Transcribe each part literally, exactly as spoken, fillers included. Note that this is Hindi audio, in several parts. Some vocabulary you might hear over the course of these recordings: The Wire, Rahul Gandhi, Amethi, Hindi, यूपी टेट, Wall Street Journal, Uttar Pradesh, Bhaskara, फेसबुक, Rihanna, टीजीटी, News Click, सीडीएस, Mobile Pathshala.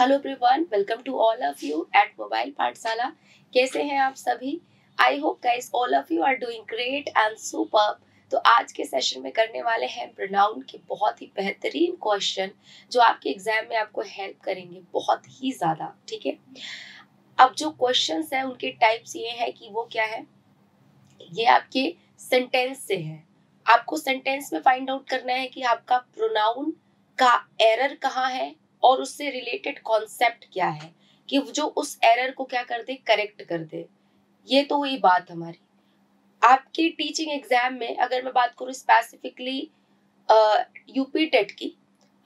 Hello everyone, welcome to all of you at mobile Pathshala. कैसे हैं आप सभी? I hope guys all of you are doing great and superb. तो आज के सेशन में करने वाले हैं प्रोनाउन के बहुत ही बेहतरीन क्वेश्चन जो आपके एग्जाम में आपको हेल्प करेंगे बहुत ही ज्यादा। ठीक है, अब जो क्वेश्चंस हैं उनके टाइप्स ये हैं कि वो क्या है, ये आपके सेंटेंस से है। आपको सेंटेंस में फाइंड आउट करना है कि आपका प्रोनाउन का एरर कहाँ है और उससे रिलेटेड कॉन्सेप्ट क्या है कि जो उस एरर को क्या कर दे, करेक्ट कर दे। ये तो हुई बात हमारी आपके टीचिंग एग्जाम में। अगर मैं बात करूँ स्पेसिफिकली यूपी टेट की,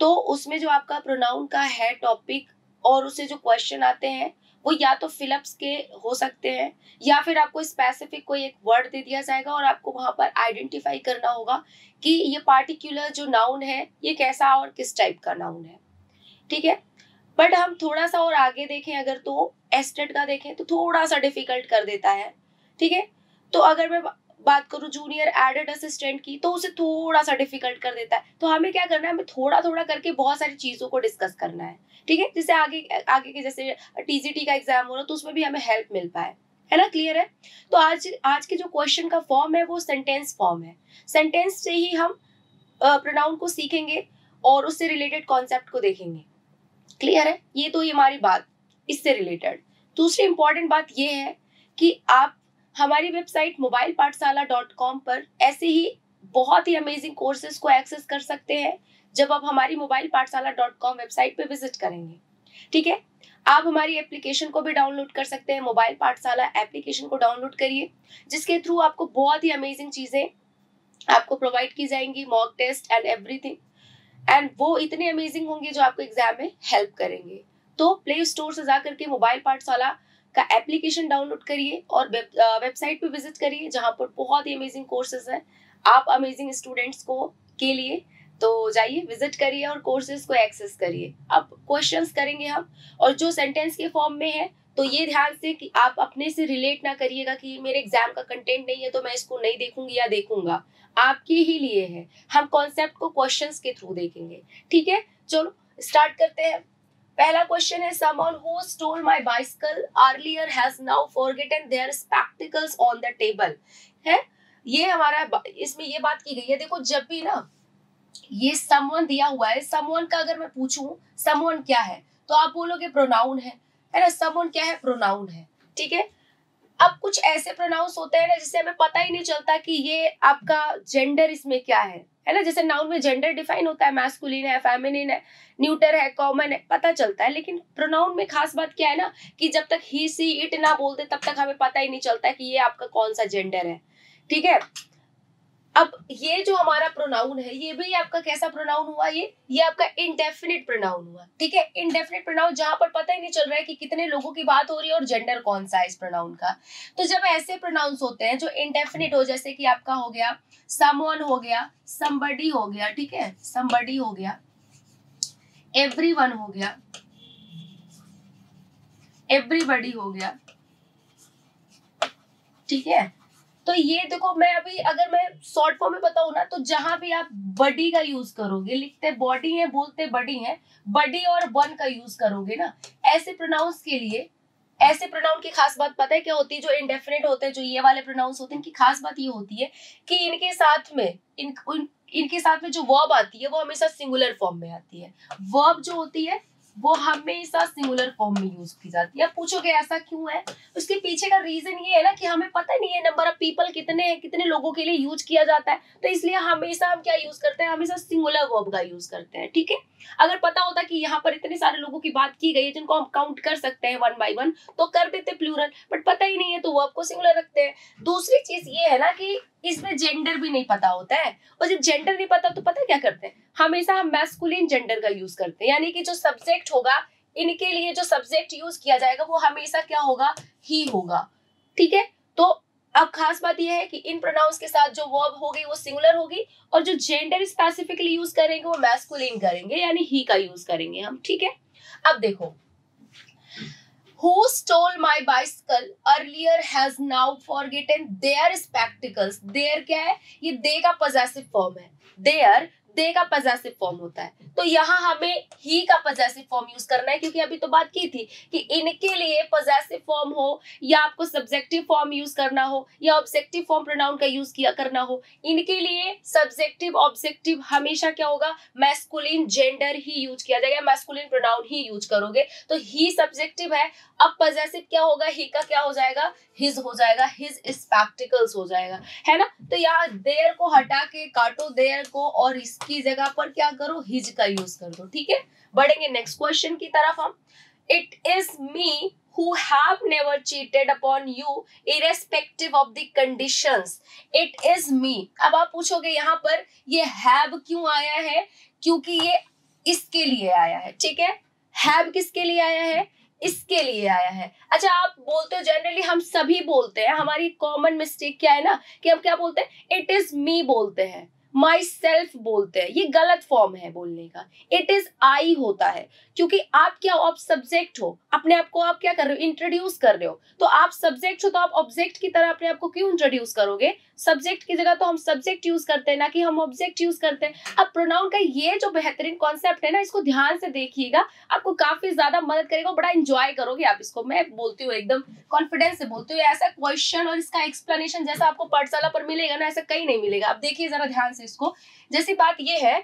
तो उसमें जो आपका प्रोनाउन का है टॉपिक और उससे जो क्वेश्चन आते हैं वो या तो फिलअप्स के हो सकते हैं या फिर आपको स्पेसिफिक कोई एक वर्ड दे दिया जाएगा और आपको वहाँ पर आइडेंटिफाई करना होगा कि ये पार्टिकुलर जो नाउन है ये कैसा और किस टाइप का नाउन है। ठीक है, बट हम थोड़ा सा और आगे देखें अगर तो एस्टेट का देखें तो थोड़ा सा डिफिकल्ट कर देता है। ठीक है, तो अगर मैं बात करूं जूनियर एडेड असिस्टेंट की तो उसे थोड़ा सा डिफिकल्ट कर देता है। तो हमें क्या करना है, हमें थोड़ा थोड़ा करके बहुत सारी चीज़ों को डिस्कस करना है। ठीक है, जैसे आगे आगे के जैसे टीजीटी का एग्जाम हो रहा तो उसमें भी हमें हेल्प मिल पाए, है ना? क्लियर है? तो आज आज के जो क्वेश्चन का फॉर्म है वो सेंटेंस फॉर्म है। सेंटेंस से ही हम प्रोनाउन को सीखेंगे और उससे रिलेटेड कॉन्सेप्ट को देखेंगे। क्लियर है? ये तो ये हमारी बात इससे रिलेटेड। दूसरी इंपॉर्टेंट बात ये है कि आप हमारी website mobile Pathshala dot com पर ऐसे ही बहुत ही अमेजिंग कोर्सेज को एक्सेस कर सकते हैं जब आप हमारी mobile Pathshala dot com website पर विजिट करेंगे। ठीक है, आप हमारी एप्लीकेशन को भी डाउनलोड कर सकते हैं। मोबाइल पाठशाला एप्लीकेशन को डाउनलोड करिए जिसके थ्रू आपको बहुत ही अमेजिंग चीज़ें आपको प्रोवाइड की जाएंगी, mock test and everything, and वो इतने अमेजिंग होंगे जो आपको एग्जाम में हेल्प करेंगे। तो प्ले स्टोर से जा करके मोबाइल पाठशाला का एप्लीकेशन डाउनलोड करिए और वेबसाइट पे विजिट करिए जहाँ पर बहुत ही अमेजिंग कोर्सेज हैं आप अमेजिंग स्टूडेंट्स को के लिए। तो जाइए, विजिट करिए और कोर्सेज को एक्सेस करिए। अब क्वेश्चंस करेंगे हम, और जो सेंटेंस के फॉर्म में है तो ये ध्यान से कि आप अपने से रिलेट ना करिएगा कि मेरे एग्जाम का कंटेंट नहीं है तो मैं इसको नहीं देखूंगी या देखूंगा। आपके ही लिए है, हम कॉन्सेप्ट को क्वेश्चंस के थ्रू देखेंगे। ठीक है, चलो स्टार्ट करते हैं। पहला क्वेश्चन है, someone who stole my bicycle earlier has now forgotten their spectacles on the table. है, ये हमारा इसमें ये बात की गई है। देखो, जब भी ना ये समवन दिया हुआ है, समवन का अगर मैं पूछूं समवन क्या है तो आप बोलोगे प्रोनाउन है, है ना? समवन क्या है? प्रोनाउन है। ठीक है, अब कुछ ऐसे प्रोनाउंस होते हैं ना जिससे हमें पता ही नहीं चलता कि ये आपका जेंडर इसमें क्या है, है ना? जैसे नाउन में जेंडर डिफाइन होता है, मैस्कुलिन है, फेमिनिन है, न्यूटर है, कॉमन है, पता चलता है। लेकिन प्रोनाउन में खास बात क्या है ना कि जब तक ही सी इट ना बोल दे तब तक हमें पता ही नहीं चलता कि ये आपका कौन सा जेंडर है। ठीक है, अब ये जो हमारा प्रोनाउन है ये भी आपका कैसा प्रोनाउन हुआ, ये ये आपका इनडेफिनिट प्रोनाउन हुआ। ठीक है, इनडेफिनिट प्रोनाउन जहां पर पता ही नहीं चल रहा है कि कितने लोगों की बात हो रही है और जेंडर कौन सा है इस प्रोनाउन का। तो जब ऐसे प्रोनाउंस होते हैं जो इनडेफिनिट हो, जैसे कि आपका हो गया समवन, हो गया समबडी, हो गया, ठीक है, समबडी हो गया, एवरीवन हो गया, एवरीबडी हो गया। ठीक है, तो ये देखो, मैं अभी अगर मैं शॉर्ट फॉर्म में बताऊं ना तो जहां भी आप बडी का यूज करोगे, लिखते बॉडी है, बोलते बडी है, बडी और वन का यूज करोगे ना, ऐसे प्रोनाउंस के लिए, ऐसे प्रोनाउन की खास बात पता है क्या होती है, जो इंडेफिनिट होते हैं, जो ये वाले प्रोनाउंस होते हैं, इनकी खास बात ये होती है कि इनके साथ में इन, इन इनके साथ में जो वर्ब आती है वो हमेशा सिंगुलर फॉर्म में आती है। वर्ब जो होती है वो हमेशा सिंगुलर फॉर्म में यूज की जाती है। पूछोगे ऐसा क्यों है, उसके पीछे का रीजन ये है ना कि हमें पता नहीं है नंबर ऑफ पीपल कितने हैं, कितने लोगों के लिए यूज किया जाता है, तो इसलिए हमेशा हम क्या यूज करते हैं, हमेशा सिंगुलर वर्ब का यूज करते हैं। ठीक है, अगर पता होता कि यहाँ पर इतने सारे लोगों की बात की गई है जिनको हम काउंट कर सकते हैं वन बाई वन तो कर देते प्लूरल, बट पता ही नहीं है तो वर्ब को सिंगुलर रखते हैं। दूसरी चीज ये है ना कि इसमें जेंडर भी नहीं पता होता है, और जब जेंडर नहीं पता तो पता क्या करते हैं, हमेशा हम मैस्कुलिन जेंडर का यूज करते हैं, यानी कि जो सब्जेक्ट होगा इनके लिए जो सब्जेक्ट यूज किया जाएगा वो हमेशा क्या होगा, ही होगा। ठीक है, तो अब खास बात यह है कि इन प्रोनाउंस के साथ जो वर्ब होगी वो सिंगुलर होगी और जो जेंडर स्पेसिफिकली यूज करेंगे वो मैस्कुलिन करेंगे, यानी ही का यूज करेंगे हम। ठीक है, अब देखो, Who stole my bicycle earlier has now forgotten their spectacles. Their क्या है, ये they का possessive form है। Their दे का पॉजेसिव फॉर्म होता है, तो यहाँ हमें ही का पॉजेसिव फॉर्म यूज करना है, क्योंकि अभी तो बात की थी कि इनके लिए पॉजेसिव फॉर्म हो या आपको सब्जेक्टिव फॉर्म यूज करना हो या ऑब्जेक्टिव फॉर्म प्रोनाउन का यूज किया करना हो, इनके लिए सब्जेक्टिव ऑब्जेक्टिव हमेशा क्या होगा, मैस्कुलिन जेंडर ही यूज किया जाएगा, मैस्कुलिन प्रोनाउन ही यूज करोगे, तो ही सब्जेक्टिव है। अब पॉजेसिव क्या होगा, ही का क्या हो जाएगा, हिज हो जाएगा, हिज स्पेक्टिकल्स हो जाएगा, है ना। तो यहाँ देयर को हटा के काटो देयर को और इसकी जगह पर क्या करो, हिज का यूज कर दो, ठीक है। बढ़ेंगे नेक्स्ट क्वेश्चन की तरफ हम। It is me who have never cheated upon you irrespective of the conditions, it is me। अब आप पूछोगे यहाँ पर ये have क्यों आया है, क्योंकि ये इसके लिए आया है, ठीक है। have किसके लिए आया है, इसके लिए आया है। अच्छा आप बोलते हो जनरली, हम सभी बोलते हैं, हमारी कॉमन मिस्टेक क्या है ना कि हम क्या बोलते हैं, इट इज मी बोलते हैं, माई सेल्फ बोलते हैं, ये गलत फॉर्म है बोलने का। इट इज आई होता है, क्योंकि आप क्या हो, आप सब्जेक्ट हो, अपने आप को आप क्या कर रहे हो, इंट्रोड्यूस कर रहे हो, तो आप सब्जेक्ट हो तो आप ऑब्जेक्ट की तरह अपने आप को क्यों इंट्रोड्यूस करोगे, सब्जेक्ट की जगह तो हम सब्जेक्ट यूज करते हैं ना कि हम ऑब्जेक्ट यूज करते हैं। अब प्रोनाउन का ये जो बेहतरीन कॉन्सेप्ट है ना, इसको ध्यान से देखिएगा, आपको काफी ज्यादा मदद करेगा, बड़ा इंजॉय करोगे आप इसको। मैं बोलती हूँ एकदम कॉन्फिडेंस से बोलती हूँ, ऐसा क्वेश्चन और इसका एक्सप्लेनेशन जैसा आपको पाठशाला पर मिलेगा ना, ऐसा कहीं नहीं मिलेगा। आप देखिए जरा ध्यान से इसको। जैसी बात ये है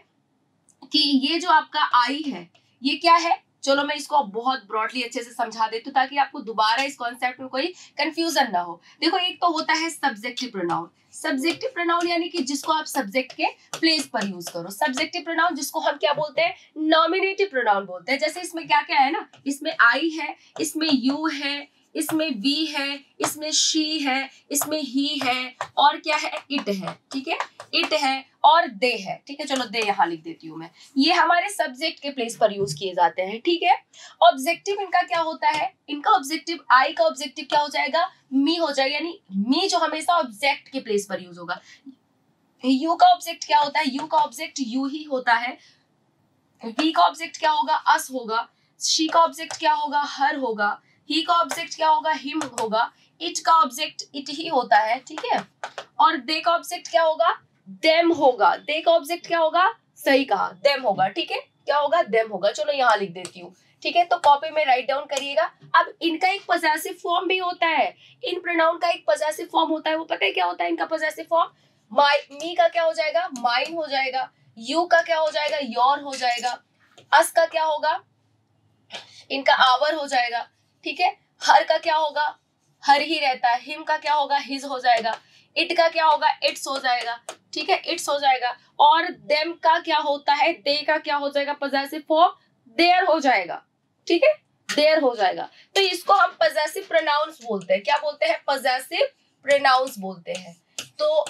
कि ये जो आपका आई है ये क्या है, चलो मैं इसको बहुत ब्रॉडली अच्छे से समझा देती हूँ ताकि आपको दोबारा इस कॉन्सेप्ट में कोई कंफ्यूजन ना हो। देखो एक तो होता है सब्जेक्टिव प्रोनाउन, सब्जेक्टिव प्रोनाउन यानी कि जिसको आप सब्जेक्ट के प्लेस पर यूज करो, सब्जेक्टिव प्रोनाउन जिसको हम क्या बोलते हैं, नॉमिनेटिव प्रोनाउन बोलते हैं। जैसे इसमें क्या क्या है ना, इसमें आई है, इसमें यू है, इसमें वी है, इसमें शी है, इसमें ही है और क्या है, इट है, ठीक है, इट है और दे है, ठीक है। चलो दे यहाँ लिख देती हूँ मैं, ये हमारे सब्जेक्ट के प्लेस पर यूज किए जाते हैं, ठीक है। ऑब्जेक्टिव इनका क्या होता है, इनका ऑब्जेक्टिव आई का ऑब्जेक्टिव क्या हो जाएगा, मी हो जाएगा, यानी मी जो हमेशा ऑब्जेक्ट के प्लेस पर यूज होगा। यू का ऑब्जेक्ट क्या होता है, यू का ऑब्जेक्ट यू ही होता है। वी का ऑब्जेक्ट क्या होगा, अस होगा। शी का ऑब्जेक्ट क्या होगा, हर होगा। ही का ऑब्जेक्ट क्या होगा, हिम होगा। इट का ऑब्जेक्ट इट ही होता है, ठीक है। और दे का ऑब्जेक्ट क्या होगा, देम होगा। दे का ऑब्जेक्ट क्या होगा, सही कहा, देम होगा, ठीक है, क्या होगा, देम होगा। चलो यहाँ लिख देती हूँ, ठीक है, तो कॉपी में राइट डाउन करिएगा। अब इनका एक पॉजेसिव फॉर्म भी होता है, इन प्रोनाउन का एक पॉजेसिव फॉर्म होता है, वो पता है क्या होता है इनका पॉजेसिव फॉर्म। माई मी का क्या हो जाएगा, माइन हो जाएगा। यू का क्या हो जाएगा, योर हो जाएगा। अस का क्या होगा, इनका आवर हो जाएगा, ठीक है। हर का क्या होगा, हर ही रहता है। हिम का क्या होगा, हिज हो जाएगा। इट का क्या होगा, इट्स हो जाएगा, ठीक है, इट्स हो जाएगा। और देम का क्या होता है, दे का क्या हो जाएगा, पॉजेसिव फॉर्म देयर हो जाएगा, ठीक है, देयर हो जाएगा। तो इसको हम पॉजेसिव प्रोनाउंस बोलते हैं, क्या बोलते हैं, पॉजेसिव प्रोनाउंस बोलते हैं। तो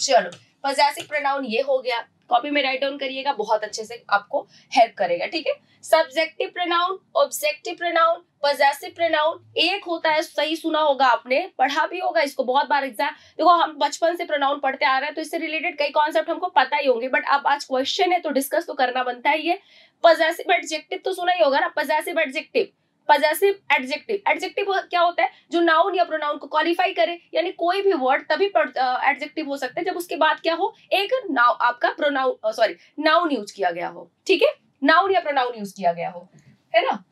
चलो पॉजेसिव प्रोनाउन ये हो गया, कॉपी में राइट डाउन करिएगा, बहुत अच्छे से आपको हेल्प करेगा, ठीक है। Subjective pronoun, objective pronoun, possessive pronoun, एक होता है, सही सुना होगा आपने, पढ़ा भी होगा इसको बहुत बार एग्जाम। देखो हम बचपन से प्रोनाउन पढ़ते आ रहे हैं तो इससे रिलेटेड कई कॉन्सेप्ट हमको पता ही होंगे, बट अब आज क्वेश्चन है तो डिस्कस तो करना बनता ही है। पॉजेसिव एडजेक्टिव तो सुना ही होगा ना, possessive adjective, possessive adjective, adjective क्या होता है, जो नाउन या प्रोनाउन को क्वालिफाई करे, यानी कोई भी वर्ड तभी एडजेक्टिव हो सकता है जब उसके बाद क्या हो, एक नाउ आपका प्रोनाउन सॉरी नाउन यूज किया गया हो, ठीक है, नाउन या प्रोनाउन यूज किया गया हो, है ना।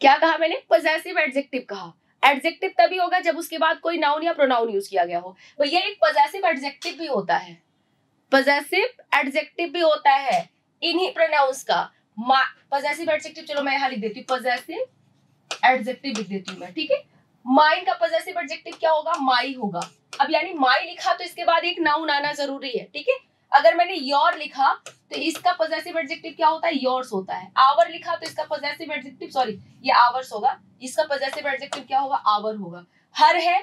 क्या कहा मैंने, पॉजेसिव एडजेक्टिव कहा। एडजेक्टिव तभी होगा जब उसके बाद कोई नाउन या प्रोनाउन यूज किया गया हो। तो ये एक पॉजेसिव एडजेक्टिव भी होता है, पॉजेसिव एडजेक्टिव भी होता है इन्हीं प्रोनाउंस का। पॉजेसिव एडजेक्टिव, चलो मैं यहाँ लिख देती हूँ, पॉजेसिव एडजेक्टिव लिख देती हूँ मैं, ठीक है। माइन का पॉजेसिव एडजेक्टिव क्या होगा, माई होगा। अब यानी माई लिखा तो इसके बाद एक नाउन आना जरूरी है, ठीक है। अगर मैंने योर लिखा तो इसका पॉजेसिव एडजेक्टिव क्या होता है, योर्स होता है। आवर लिखा तो इसका पॉजेसिव एडजेक्टिव सॉरी ये आवर्स होगा, इसका पॉजेसिव एडजेक्टिव क्या होगा, आवर होगा। हर है,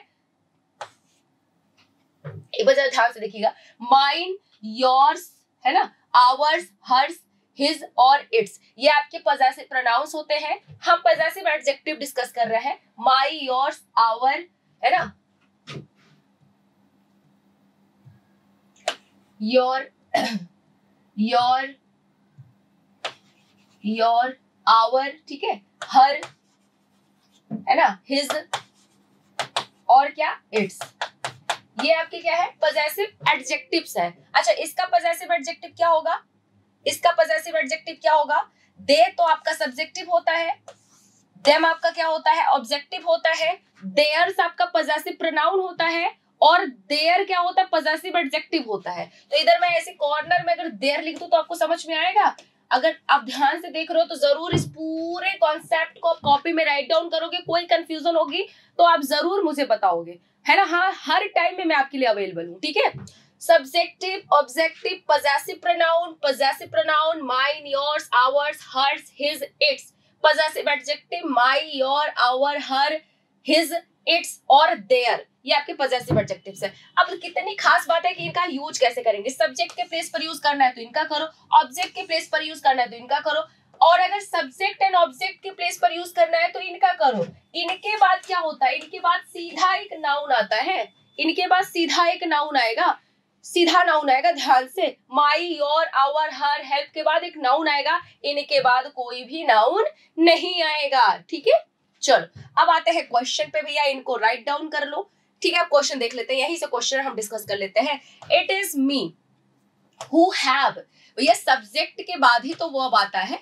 एक बार ध्यान से देखिएगा, माइन, योर्स, है ना, आवर्स, हर्स, हिज और इट्स, ये आपके पॉजेसिव प्रोनाउंस होते हैं। हम पॉजेसिव एडजेक्टिव डिस्कस कर रहे हैं, माई, योर्स, आवर, है ना, योर, योर, योर, आवर, ठीक है, हर, है ना, हिज और क्या, इट्स, ये आपके क्या है, पजेसिव एडजेक्टिव्स है। अच्छा, इसका पजेसिव एडजेक्टिव क्या होगा, इसका पजेसिव एडजेक्टिव क्या होगा? दे तो आपका सब्जेक्टिव होता है, देम आपका क्या होता है, ऑब्जेक्टिव होता है, देयर्स आपका पजेसिव प्रोनाउन होता है, और देयर क्या होता है, पजेसिव एडजेक्टिव होता है। तो इधर मैं ऐसे कॉर्नर में अगर देयर लिख दूं तो आपको समझ में आएगा। अगर आप ध्यान से देख रहे हो तो जरूर इस पूरे कॉन्सेप्ट को आप कॉपी में राइट डाउन करोगे, कोई कंफ्यूजन होगी तो आप जरूर मुझे बताओगे, है ना। हाँ, हर टाइम में मैं आपके लिए अवेलेबल हूँ, ठीक है। Subjective, objective, possessive pronoun, possessive pronoun mine, yours, ours, hers, his, its, possessive adjective my, your, our, her, his, its और देयर, ये आपके पजेसिव एडजेक्टिव्स हैं। अब कितनी खास बात है कि इनका यूज कैसे करेंगे। सब्जेक्ट के प्लेस पर यूज करना है तो इनका करो, ऑब्जेक्ट के प्लेस पर यूज करना है तो इनका करो, और अगर सब्जेक्ट एंड ऑब्जेक्ट के प्लेस पर यूज करना है तो इनका करो। इनके बाद क्या होता है, इनके बाद सीधा एक नाउन आता है, इनके बाद सीधा एक नाउन आएगा, सीधा नाउन आएगा, ध्यान से। My, your, our, her, help के बाद एक नाउन आएगा, इनके बाद कोई भी नाउन नहीं आएगा, ठीक है। चलो अब आते हैं क्वेश्चन पे, भैया इनको राइट डाउन कर लो, ठीक है। आप क्वेश्चन देख लेते हैं, यहीं से क्वेश्चन हम डिस्कस कर लेते हैं। It is me who have, भैया सब्जेक्ट के बाद ही तो वर्ब आता है,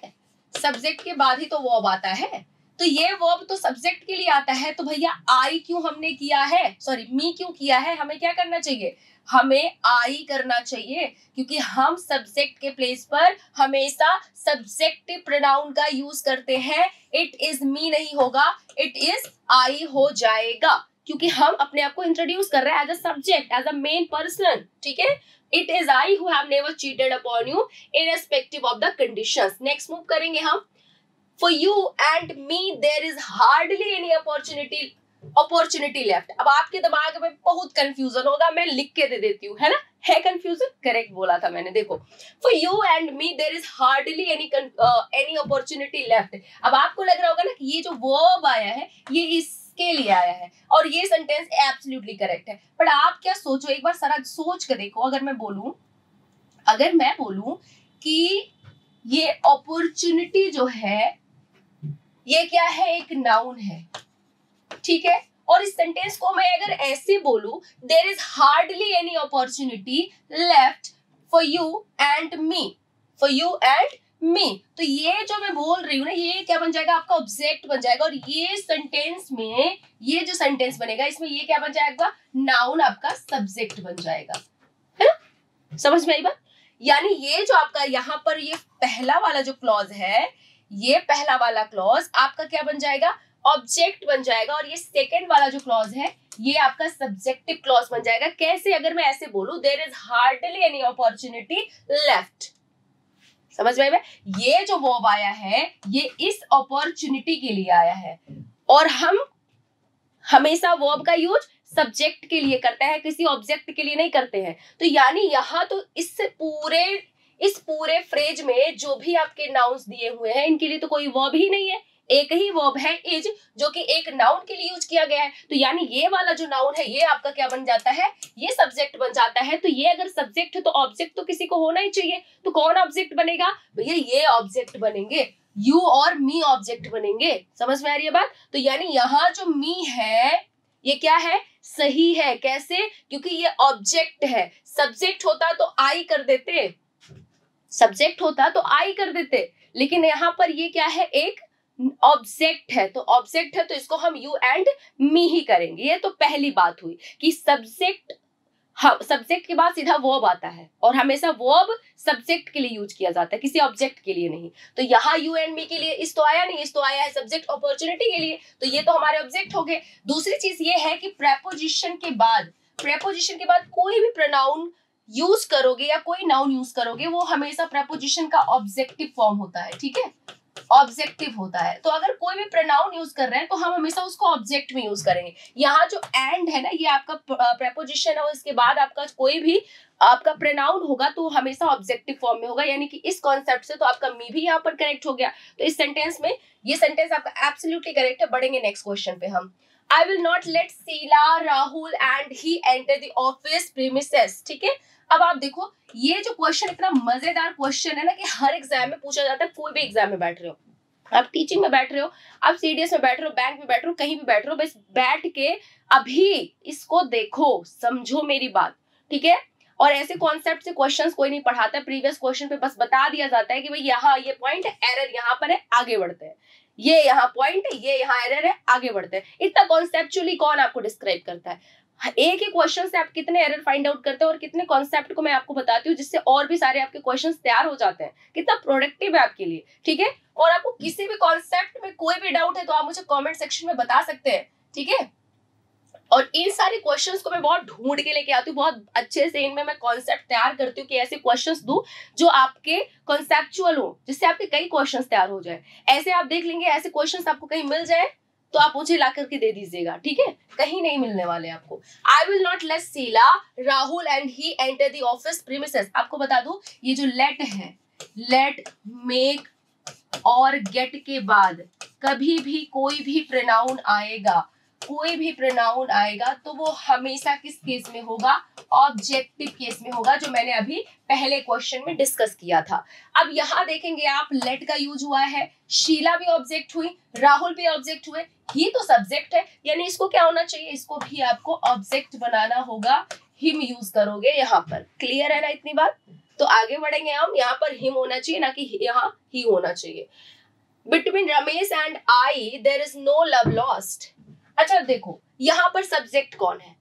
सब्जेक्ट के बाद ही तो वर्ब आता है, तो ये वर्ब तो सब्जेक्ट के लिए आता है, तो भैया आई क्यों हमने किया है, सॉरी मी क्यों किया है, हमें क्या करना चाहिए, हमें आई करना चाहिए, क्योंकि हम सब्जेक्ट के प्लेस पर हमेशा सब्जेक्टिव प्रोनाउन का यूज करते हैं। इट इज मी नहीं होगा, इट इज आई हो जाएगा, क्योंकि हम अपने आप को इंट्रोड्यूस कर रहे हैं as a subject, as a main person, ठीक है। It is I who have never cheated upon you irrespective of the conditions. Next move करेंगे हम, for you and me there is hardly any opportunity opportunity left. अब आपके दिमाग में बहुत कंफ्यूजन होगा, मैं लिख के दे देती हूँ, है ना, है कंफ्यूजन, करेक्ट बोला था मैंने, देखो। For you and me there is hardly any any opportunity left. अब आपको लग रहा होगा ना कि ये जो वर्ब आया है ये इसके लिए आया है और ये सेंटेंस एब्सोल्युटली करेक्ट है, बट आप क्या सोचो, एक बार सारा सोच कर देखो। अगर मैं बोलूं अगर मैं बोलूं कि ये अपॉर्चुनिटी जो है ये क्या है, एक नाउन है, ठीक है, और इस सेंटेंस को मैं अगर ऐसे बोलूं, there is hardly any opportunity left for you and me, for you and me, तो ये जो मैं बोल रही हूँ ना ये क्या बन जाएगा, आपका ऑब्जेक्ट बन जाएगा, और ये सेंटेंस में ये जो सेंटेंस बनेगा इसमें ये क्या बन जाएगा, नाउन आपका सब्जेक्ट बन जाएगा, है ना, समझ में आई बात। यानी ये जो आपका यहाँ पर ये पहला वाला जो क्लॉज है, ये पहला वाला क्लॉज आपका क्या बन जाएगा, ऑब्जेक्ट बन जाएगा, और ये सेकेंड वाला जो क्लॉज है ये आपका सब्जेक्टिव क्लॉज बन जाएगा। कैसे, अगर मैं ऐसे बोलूं, there is hardly any opportunity left, समझ में आया, ये जो वर्ब आया है ये इस अपॉर्चुनिटी के लिए आया है, और हम हमेशा वर्ब का यूज सब्जेक्ट के लिए करते हैं, किसी ऑब्जेक्ट के लिए नहीं करते हैं। तो यानी यहाँ तो इस पूरे इस पूरे फ्रेज में जो भी आपके नाउन्स दिए हुए हैं इनके लिए तो कोई वर्ब ही नहीं है, एक ही वर्ब है इज, जो कि एक नाउन के लिए यूज किया गया है। तो यानी ये वाला जो नाउन है ये आपका क्या बन जाता है, ये सब्जेक्ट बन जाता है। तो ये अगर सब्जेक्ट है तो ऑब्जेक्ट तो किसी को होना ही चाहिए, तो कौन ऑब्जेक्ट बनेगा, भैया ये ऑब्जेक्ट बनेंगे, यू और मी ऑब्जेक्ट बनेंगे, समझ में आ रही है बात। तो यानी यहाँ जो मी है ये क्या है, सही है, कैसे, क्योंकि ये ऑब्जेक्ट है। सब्जेक्ट होता तो आई कर देते, सब्जेक्ट होता तो आई कर देते, लेकिन यहाँ पर ये क्या है, एक ऑब्जेक्ट है, तो ऑब्जेक्ट है तो इसको हम यू एंड मी ही करेंगे। ये तो पहली बात हुई कि सब्जेक्ट, सब्जेक्ट के बाद सीधा वर्ब आता है, और हमेशा वर्ब सब्जेक्ट के लिए यूज किया जाता है, किसी ऑब्जेक्ट के लिए नहीं। तो यहाँ यू एंड मी के लिए इस तो आया नहीं, इस तो आया है सब्जेक्ट अपॉर्चुनिटी के लिए, तो ये तो हमारे ऑब्जेक्ट हो गए। दूसरी चीज ये है कि प्रेपोजिशन के बाद प्रेपोजिशन के बाद कोई भी प्रोनाउन यूज करोगे या कोई नाउन यूज करोगे वो हमेशा प्रेपोजिशन का ऑब्जेक्टिव फॉर्म होता है, ठीक है, ऑब्जेक्टिव होता है। तो अगर कोई भी प्रोनाउन यूज कर रहे हैं तो हम हमेशा उसको ऑब्जेक्ट में यूज करेंगे। यहाँ जो एंड है ना ये आपका प्रेपोजिशन है, और इसके बाद आपका कोई भी आपका प्रोनाउन होगा तो हमेशा ऑब्जेक्टिव फॉर्म में होगा। यानी कि इस कॉन्सेप्ट से तो आपका मी भी यहाँ पर करेक्ट हो गया। तो इस सेंटेंस में ये सेंटेंस आपका एब्सोल्युटली करेक्ट है। बढ़ेंगे नेक्स्ट क्वेश्चन पे हम। I will not let Sheila, Rahul and he enter the office premises, ठीक है। अब आप देखो ये जो क्वेश्चन इतना मजेदार क्वेश्चन है ना कि हर एग्जाम में पूछा जाता है, कोई भी एग्जाम में बैठ रहे हो आप टीचिंग में बैठ रहे हो, आप सीडीएस में बैठ रहे हो, बैंक में बैठ रहे हो, कहीं भी बैठ रहे हो, बस बैठ के अभी इसको देखो, समझो मेरी बात, ठीक है। और ऐसे कॉन्सेप्ट से क्वेश्चंस कोई नहीं पढ़ाता है, प्रीवियस क्वेश्चन पे बस बता दिया जाता है कि भाई यहाँ ये पॉइंट है, एरर यहाँ पर है, आगे बढ़ते हैं, ये यहाँ पॉइंट है, ये यहाँ एरर है, आगे बढ़ते हैं। इतना कॉन्सेप्चुअली कौन आपको डिस्क्राइब करता है? एक ही क्वेश्चन से आप कितने एरर फाइंड आउट करते हैं और कितने कॉन्सेप्ट को मैं आपको बताती हूँ, जिससे और भी सारे आपके क्वेश्चंस तैयार हो जाते हैं। कितना प्रोडक्टिव है आपके लिए, ठीक है। और आपको किसी भी कॉन्सेप्ट में कोई भी डाउट है तो आप मुझे कमेंट सेक्शन में बता सकते हैं, ठीक है। और इन सारे क्वेश्चंस को मैं बहुत ढूंढ के लेके आती हूँ, बहुत अच्छे से इनमें मैं कॉन्सेप्ट तैयार करती हूँ कि ऐसे क्वेश्चंस दूं जो आपके कॉन्सेप्चुअल हो, जिससे आपके कई क्वेश्चंस तैयार हो जाए। ऐसे आप देख लेंगे, ऐसे क्वेश्चंस आपको कहीं मिल जाए तो आप मुझे ला करके दे दीजिएगा, ठीक है, कहीं नहीं मिलने वाले आपको। I will not let Sheila Rahul and he enter the office premises. आपको बता दूं, ये जो लेट है, लेट, मेक और गेट के बाद कभी भी कोई भी प्रोनाउन आएगा, कोई भी प्रोनाउन आएगा तो वो हमेशा किस केस में होगा? ऑब्जेक्टिव केस में होगा, जो मैंने अभी पहले क्वेश्चन में डिस्कस किया था। अब यहाँ देखेंगे आप, लेट का यूज हुआ है, शीला भी ऑब्जेक्ट हुई, राहुल भी ऑब्जेक्ट हुए, ही तो सब्जेक्ट है, यानी इसको क्या होना चाहिए? इसको भी आपको ऑब्जेक्ट बनाना होगा, हिम यूज करोगे यहाँ पर। क्लियर है ना इतनी बात? तो आगे बढ़ेंगे हम, यहाँ पर हिम होना चाहिए, ना कि यहाँ ही होना चाहिए। Between Ramesh and I there is no love lost. अच्छा देखो, यहाँ पर सब्जेक्ट कौन है?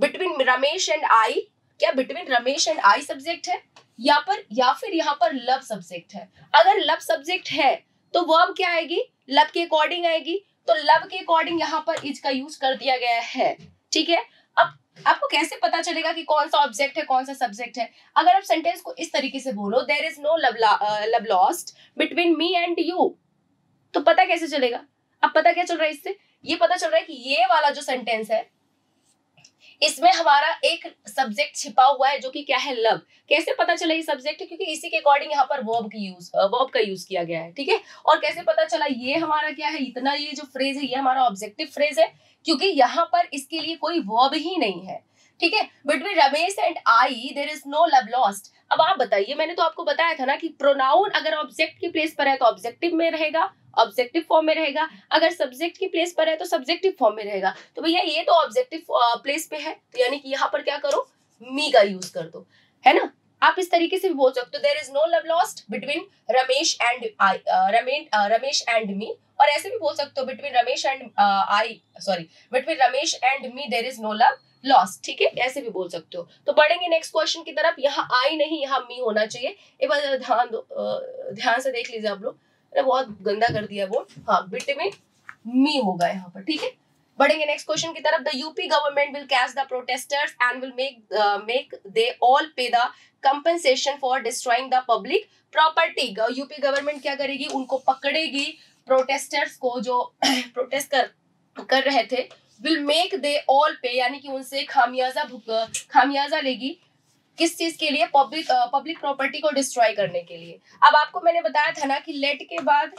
बिटवीन रमेश एंड आई, क्या between Ramesh and I subject है या पर या फिर यहाँ पर लव सब्जेक्ट है? अगर लव सब्जेक्ट है तो वर्ब क्या आएगी? लव के अकॉर्डिंग आएगी, तो लव के अकॉर्डिंग यहाँ पर इज का यूज कर दिया गया है, ठीक है। अब आपको कैसे पता चलेगा कि कौन सा ऑब्जेक्ट है, कौन सा सब्जेक्ट है? अगर आप सेंटेंस को इस तरीके से बोलो, there is no love lost between me and you, तो पता कैसे चलेगा? अब पता क्या चल रहा है इससे? ये पता चल रहा है कि ये वाला जो सेंटेंस है, इसमें हमारा एक सब्जेक्ट छिपा हुआ है, जो कि क्या है? लव। कैसे पता चला ये सब्जेक्ट है? क्योंकि इसी के अकॉर्डिंग यहाँ पर वर्ब की यूज वर्ब का यूज किया गया है, ठीक है। और कैसे पता चला ये हमारा क्या है? इतना ये जो फ्रेज है, ये हमारा ऑब्जेक्टिव फ्रेज है, क्योंकि यहाँ पर इसके लिए कोई वर्ब ही नहीं है, ठीक है। Between Ramesh and I there is no love lost. अब आप बताइए, मैंने तो आपको बताया था ना कि प्रोनाउन अगर ऑब्जेक्ट की प्लेस पर है तो ऑब्जेक्टिव में रहेगा, ऑब्जेक्टिव फॉर्म में रहेगा। अगर सब्जेक्ट की प्लेस पर है तो सब्जेक्टिव फॉर्म में रहेगा। तो भैया ये तो ऑब्जेक्टिव प्लेस पे है, तो यानी कि यहाँ पर क्या करो? मी का यूज कर दो, है ना। आप इस तरीके से भी बोल सकते हो, there is no love lost between Ramesh and I, Ramesh and me. और ऐसे भी बोल सकते हो, between Ramesh and I sorry between Ramesh and me there is no love lost, ठीक है। ऐसे भी बोल सकते हो। तो बढ़ेंगे नेक्स्ट क्वेश्चन की तरफ। यहाँ आई नहीं, यहाँ मी होना चाहिए। एक बार ध्यान दो, ध्यान से देख लीजिए आप लोग, बहुत गंदा कर दिया वो। हाँ, बिटवीन मी होगा यहाँ पर, ठीक है। बढ़ेंगे नेक्स्ट क्वेश्चन की तरफ। The UP government will catch the protesters and will make make they all pay the compensation for destroying the public property. UP government क्या करेगी? उनको पकड़ेगी, प्रोटेस्टर्स को जो प्रोटेस्ट कर कर रहे थे। विल मेक दे ऑल पे, यानी कि उनसे खामियाजा खामियाजा लेगी। किस चीज के लिए? पब्लिक पब्लिक प्रॉपर्टी को डिस्ट्रॉय करने के लिए। अब आपको मैंने बताया था ना कि लेट के बाद,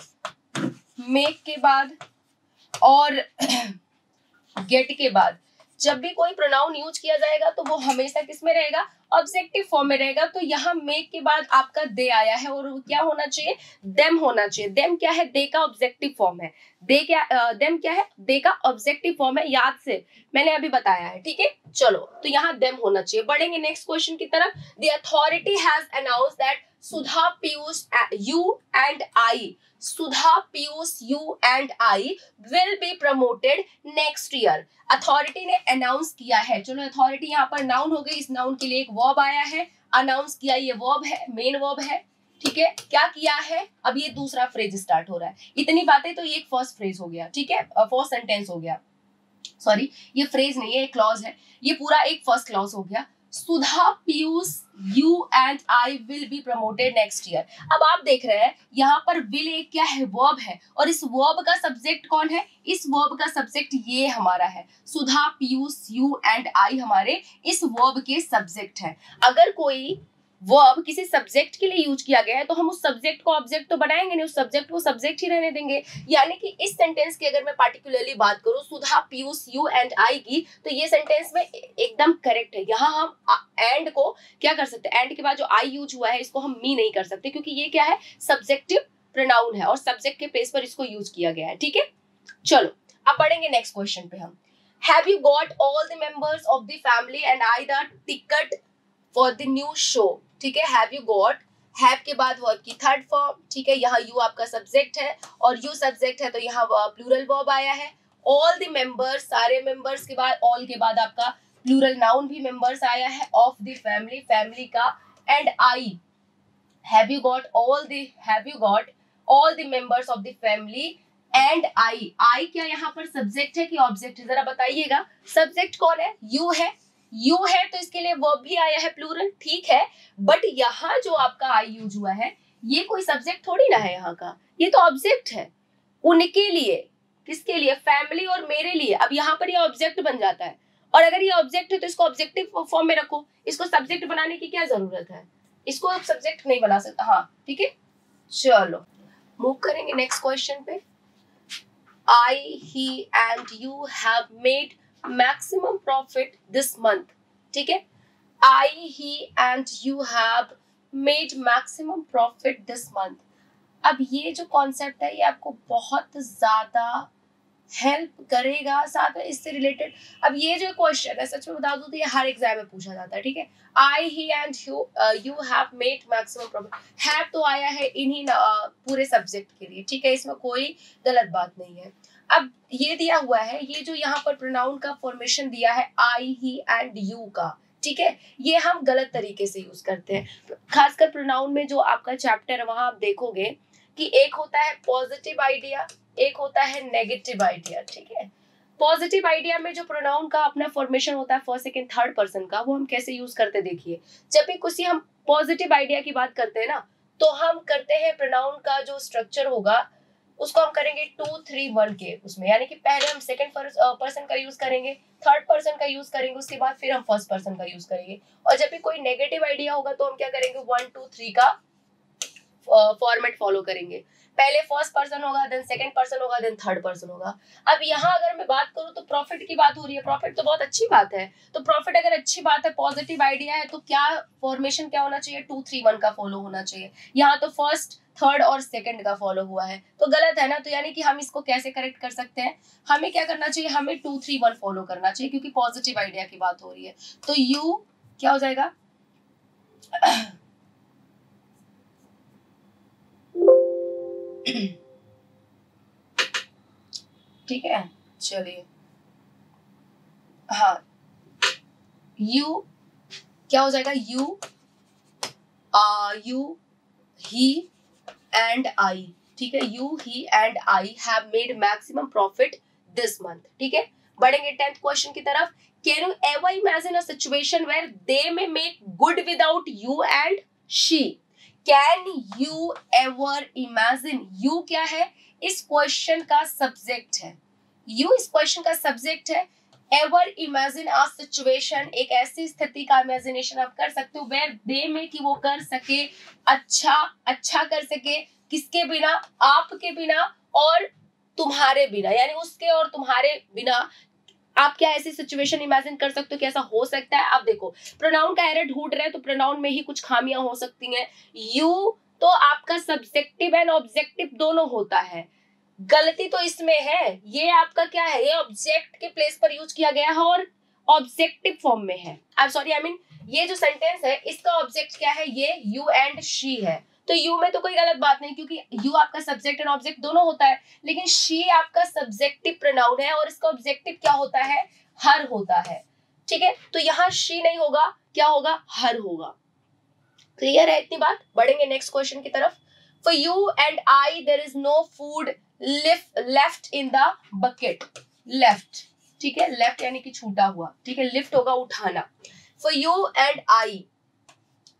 मेक के बाद और गेट के बाद जब भी कोई प्रोनाउन यूज किया जाएगा तो वो हमेशा किस में रहेगा? ऑब्जेक्टिव फॉर्म में रहेगा। तो यहाँ मेक के बाद आपका दे आया है और क्या होना चाहिए? देम होना चाहिए। देम क्या है? दे का ऑब्जेक्टिव फॉर्म है। दे क्या देम क्या है? दे का ऑब्जेक्टिव फॉर्म है, याद से मैंने अभी बताया है, ठीक है। चलो, तो यहाँ देम होना चाहिए। बढ़ेंगे नेक्स्ट क्वेश्चन की तरफ। The authority has announce that Sudha Piyush you and I Sudha Piyush you and I will be promoted next year. Authority ने अनाउंस किया है। चलो, अथॉरिटी यहाँ पर नाउन हो गई, इस नाउन के लिए एक वर्ब आया है। अनाउंस किया, ये वर्ब है, मेन वर्ब है, ठीक है। क्या किया है? अब ये दूसरा फ्रेज स्टार्ट हो रहा है। इतनी बातें, तो ये एक फर्स्ट फ्रेज हो गया, ठीक है, फर्स्ट सेंटेंस हो गया। सॉरी, ये फ्रेज नहीं है, एक क्लॉज है, ये पूरा एक फर्स्ट क्लॉज हो गया। Sudha Piyush you and I will be promoted next year. अब आप देख रहे हैं यहाँ पर विल एक क्या है? वर्ब है। और इस वर्ब का सब्जेक्ट कौन है? इस वर्ब का सब्जेक्ट ये हमारा है। Sudha Piyush you and I हमारे इस वर्ब के सब्जेक्ट है। अगर कोई वर्ब किसी सब्जेक्ट के लिए यूज किया गया है तो हम उस सब्जेक्ट को ऑब्जेक्ट तो बनाएंगे नहीं, उस सब्जेक्ट को सब्जेक्ट ही रहने देंगे। यानी कि इस सेंटेंस की अगर मैं पार्टिकुलरली बात करूं, Sudha Piyush you and I की, तो ये सेंटेंस में एकदम करेक्ट है। यहाँ हम एंड को क्या कर सकते हैं? एंड के बाद जो आई यूज हुआ है इसको हम मी नहीं कर सकते, क्योंकि ये क्या है? सब्जेक्टिव प्रोनाउन है और सब्जेक्ट के प्लेस पर इसको यूज किया गया है। ठीक है, चलो अब बढ़ेंगे नेक्स्ट क्वेश्चन पे हम। Have you got all the members of the family and I the ticket for the new show. ठीक है, हैव यू गॉट, हैव के बाद वर्ब की थर्ड फॉर्म। ठीक है, यहाँ यू आपका सब्जेक्ट है और यू सब्जेक्ट है तो यहाँ प्लूरल वर्ब आया है। ऑल द मेंबर्स, सारे मेंबर्स के बाद ऑल के बाद आपका प्लूरल नाउन भी मेंबर्स आया है ऑफ द फैमिली, फैमिली का। And I, have you got all the, have you got all the members of the family and I. I क्या यहाँ पर सब्जेक्ट है कि ऑब्जेक्ट है, जरा बताइएगा। सब्जेक्ट कौन है? यू है, यू है तो इसके लिए वर्ब भी आया है प्लूरल। ठीक है, बट यहाँ जो आपका आई यूज हुआ है ये कोई सब्जेक्ट थोड़ी ना है, यहाँ का ये तो ऑब्जेक्ट है। उनके लिए, किसके लिए? फैमिली और मेरे लिए। अब यहाँ पर ये ऑब्जेक्ट बन जाता है और अगर ये ऑब्जेक्ट है तो इसको ऑब्जेक्टिव फॉर्म में रखो, इसको सब्जेक्ट बनाने की क्या जरूरत है, इसको आप सब्जेक्ट नहीं बना सकता। हाँ ठीक है, चलो मूव करेंगे नेक्स्ट क्वेश्चन पे। I, he and you have made maximum profit this month. ठीक है, I, he and you have made maximum profit this month. अब ये जो कॉन्सेप्ट है ये आपको बहुत ज्यादा हेल्प करेगा, साथ में इससे रिलेटेड। अब ये जो क्वेश्चन है सच में बता दूं तो ये हर एग्जाम में पूछा जाता है। ठीक है, I, he and you you have made maximum profit. Have तो आया है इन्हीं uh, पूरे सब्जेक्ट के लिए। ठीक है, इसमें कोई गलत बात नहीं है। अब ये दिया हुआ है, ये जो यहाँ पर प्रोनाउन का फॉर्मेशन दिया है आई, ही एंड यू का, ठीक है, ये हम गलत तरीके से यूज करते हैं। खासकर प्रोनाउन में जो आपका चैप्टर है वहां आप देखोगे कि एक होता है पॉजिटिव आइडिया, एक होता है नेगेटिव आइडिया। ठीक है, पॉजिटिव आइडिया में जो प्रोनाउन का अपना फॉर्मेशन होता है फर्स्ट सेकंड थर्ड पर्सन का, वो हम कैसे यूज करते देखिए। जब भी कुछ हम पॉजिटिव आइडिया की बात करते हैं ना तो हम करते हैं प्रोनाउन का जो स्ट्रक्चर होगा उसको हम करेंगे टू थ्री वन के उसमें, यानी कि पहले हम सेकंड पर्सन का यूज करेंगे, थर्ड पर्सन का यूज करेंगे, उसके बाद फिर हम फर्स्ट पर्सन का यूज करेंगे। और जब भी कोई नेगेटिव आइडिया होगा तो हम क्या करेंगे, वन टू थ्री का फॉर्मेट फॉलो करेंगे। पहले फर्स्ट पर्सन होगा, देन सेकंड पर्सन होगा, देन थर्ड पर्सन होगा। अब यहाँ अगर मैं बात करूँ तो प्रॉफिट की बात हो रही है, प्रॉफिट तो बहुत अच्छी बात है, तो प्रॉफिट अगर अच्छी बात है, पॉजिटिव आइडिया है, तो क्या फॉर्मेशन क्या होना चाहिए, टू थ्री वन का फॉलो होना चाहिए। यहाँ तो फर्स्ट थर्ड और सेकंड का फॉलो हुआ है तो गलत है ना। तो यानी कि हम इसको कैसे करेक्ट कर सकते हैं, हमें क्या करना चाहिए, हमें टू थ्री वन फॉलो करना चाहिए क्योंकि पॉजिटिव आइडिया की बात हो रही है। तो यू क्या हो जाएगा, ठीक है चलिए, हाँ यू क्या हो जाएगा, you uh you he and I. ठीक है, you he and I have made maximum profit this month. ठीक है, बढ़ेंगे टेंथ क्वेश्चन की तरफ। Can you ever imagine a situation where they may make good without you and she. Can you ever imagine, you क्या है, इस क्वेश्चन का सब्जेक्ट है, यू इस क्वेश्चन का सब्जेक्ट है। एवर इमेजिन अ सिचुएशन, एक ऐसी स्थिति का इमेजिनेशन आप कर सकते हो, वेयर दे में कि वो कर सके, अच्छा अच्छा कर सके, किसके बिना, आपके बिना और तुम्हारे बिना, यानी उसके और तुम्हारे बिना। आप क्या ऐसी सिचुएशन इमेजिन कर सकते हो कि ऐसा हो सकता है। आप देखो प्रोनाउन का एरर ढूंढ रहे हैं तो प्रोनाउन में ही कुछ खामियां हो सकती हैं। यू तो आपका सब्जेक्टिव एंड ऑब्जेक्टिव दोनों होता है, गलती तो इसमें है, ये आपका क्या है, ये ऑब्जेक्ट के प्लेस पर यूज किया गया है और ऑब्जेक्टिव फॉर्म में है। आई सॉरी आई मीन ये जो सेंटेंस है इसका ऑब्जेक्ट क्या है, ये यू एंड शी है। तो यू में तो कोई गलत बात नहीं क्योंकि यू आपका सब्जेक्ट एंड ऑब्जेक्ट दोनों होता है, लेकिन शी आपका सब्जेक्टिव प्रोनाउन है और इसका ऑब्जेक्टिव क्या होता है, हर होता है। ठीक है, तो यहाँ शी नहीं होगा, क्या होगा, हर होगा। क्लियर है इतनी बात। बढ़ेंगे नेक्स्ट क्वेश्चन की तरफ। For you and I there is no food left in the bucket. Left, ठीक है, लेफ्ट यानी कि छूटा हुआ, ठीक है, लिफ्ट होगा उठाना। फॉर यू एंड आई,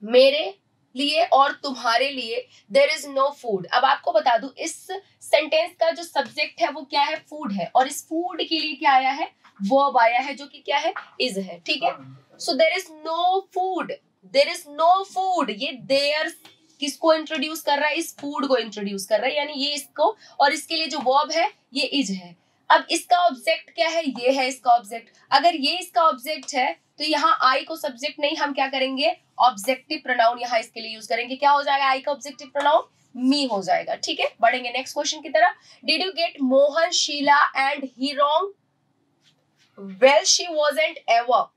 मेरे लिए और तुम्हारे लिए, देयर इज नो फूड। अब आपको बता दूं इस सेंटेंस का जो सब्जेक्ट है वो क्या है, फूड है, और इस फूड के लिए क्या आया है, वर्ब आया है जो कि क्या है, इज है। ठीक है, so there is no food, there is no food, ये देयर किसको इंट्रोड्यूस कर रहा है, इस फूड को इंट्रोड्यूस कर रहा है, यानी ये इसको, और इसके लिए जो वर्ब है ये इज है। अब इसका ऑब्जेक्ट क्या है, ये है इसका ऑब्जेक्ट। अगर ये इसका ऑब्जेक्ट है तो यहाँ आई को सब्जेक्ट नहीं, हम क्या करेंगे, ऑब्जेक्टिव प्रोनाउन यहाँ इसके लिए यूज करेंगे। क्या हो जाएगा आई का ऑब्जेक्टिव प्रोनाउन, मी हो जाएगा। ठीक है, बढ़ेंगे नेक्स्ट क्वेश्चन की तरफ। Did you get Mohan Sheela and he wrong? Well she wasn't ever.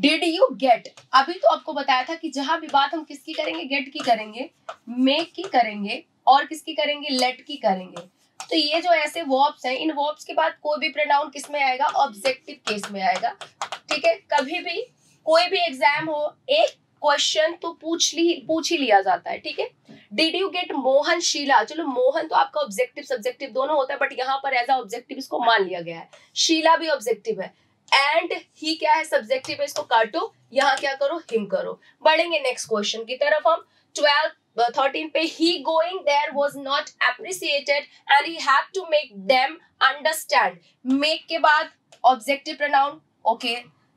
Did you get, अभी तो आपको बताया था कि जहां भी बात हम किसकी करेंगे, गेट की करेंगे, मेक की करेंगे और किसकी करेंगे, लेट की करेंगे। तो ये जो ऐसे वर्ब्स हैं, इन वर्ब्स के बाद कोई भी प्रोनाउन किस में आएगा, ऑब्जेक्टिव केस में आएगा। ठीक है, कभी भी कोई भी एग्जाम हो, एक क्वेश्चन तो पूछ ली पूछ ही लिया जाता है। ठीक है, did you get Mohan Sheela, चलो मोहन तो आपका ऑब्जेक्टिव सब्जेक्टिव दोनों होता है, बट यहाँ पर एज ऑब्जेक्टिव इसको मान लिया गया है, शीला भी ऑब्जेक्टिव है, एंड ही क्या है, सब्जेक्टिव है, इसको काटो, यहाँ क्या करो, हिम करो। बढ़ेंगे नेक्स्ट क्वेश्चन की तरफ हम। ट्वेल्व थर्टीन पे he going there was not appreciated and he had to make them understand. Make के बाद objective pronoun, okay,